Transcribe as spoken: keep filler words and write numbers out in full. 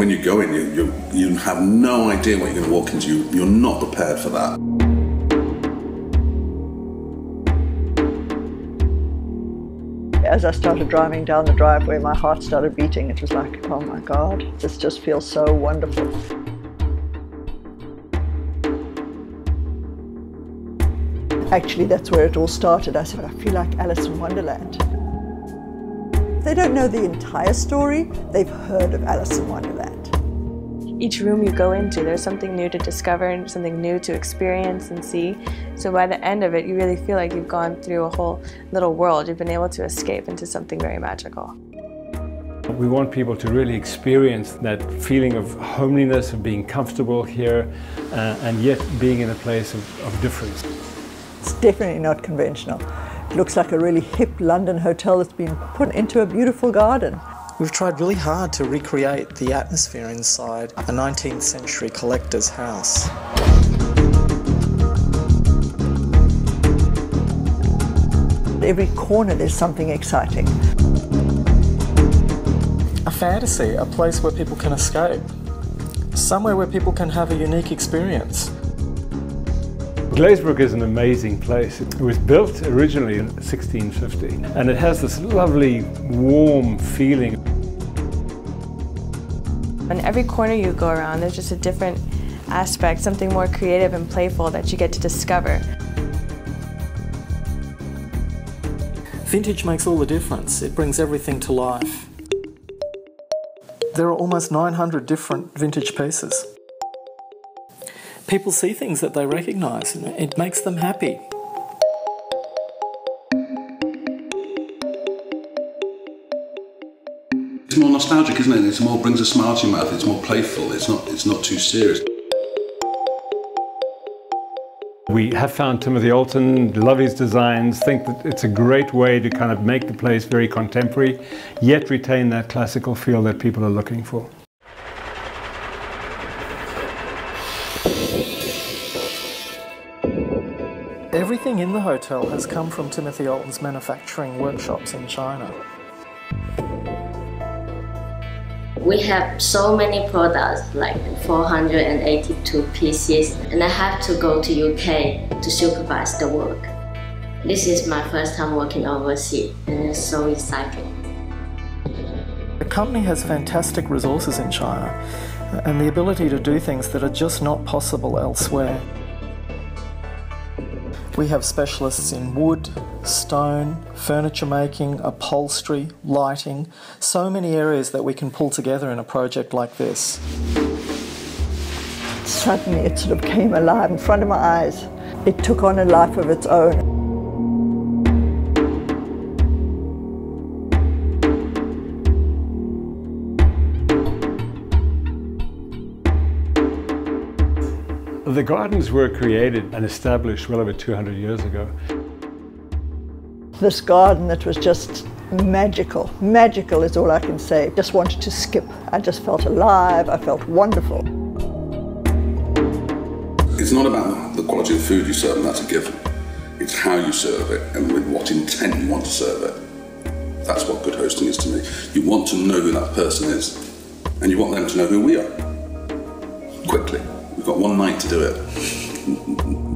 when you go in, you, you, you have no idea what you're going to walk into. You, you're not prepared for that. As I started driving down the driveway, my heart started beating. It was like, oh my God, this just feels so wonderful. Actually, that's where it all started. I said, I feel like Alice in Wonderland. They don't know the entire story. They've heard of Alice in Wonderland. Each room you go into, there's something new to discover and something new to experience and see. So by the end of it, you really feel like you've gone through a whole little world. You've been able to escape into something very magical. We want people to really experience that feeling of homeliness, of being comfortable here, uh, and yet being in a place of, of difference. It's definitely not conventional. It looks like a really hip London hotel that's been put into a beautiful garden. We've tried really hard to recreate the atmosphere inside a nineteenth century collector's house. At every corner there's something exciting. A fantasy, a place where people can escape. Somewhere where people can have a unique experience. Glazebrook is an amazing place. It was built originally in sixteen fifty and it has this lovely warm feeling. On every corner you go around, there's just a different aspect, something more creative and playful that you get to discover. Vintage makes all the difference. It brings everything to life. There are almost nine hundred different vintage pieces. People see things that they recognise and it makes them happy. It's more nostalgic, isn't it? It's more brings a smile to your mouth, it's more playful, it's not, it's not too serious. We have found Timothy Oulton, love his designs, think that it's a great way to kind of make the place very contemporary, yet retain that classical feel that people are looking for. Everything in the hotel has come from Timothy Oulton's manufacturing workshops in China. We have so many products, like four hundred eighty-two pieces, and I have to go to U K to supervise the work. This is my first time working overseas, and it's so exciting. The company has fantastic resources in China, and the ability to do things that are just not possible elsewhere. We have specialists in wood, stone, furniture making, upholstery, lighting, so many areas that we can pull together in a project like this. Suddenly it sort of came alive in front of my eyes. It took on a life of its own. The gardens were created and established well over two hundred years ago. This garden that was just magical. Magical is all I can say. Just wanted to skip. I just felt alive. I felt wonderful. It's not about the quality of food you serve, and that's a given. It's how you serve it and with what intent you want to serve it. That's what good hosting is to me. You want to know who that person is and you want them to know who we are. Quickly. We've got one night to do it.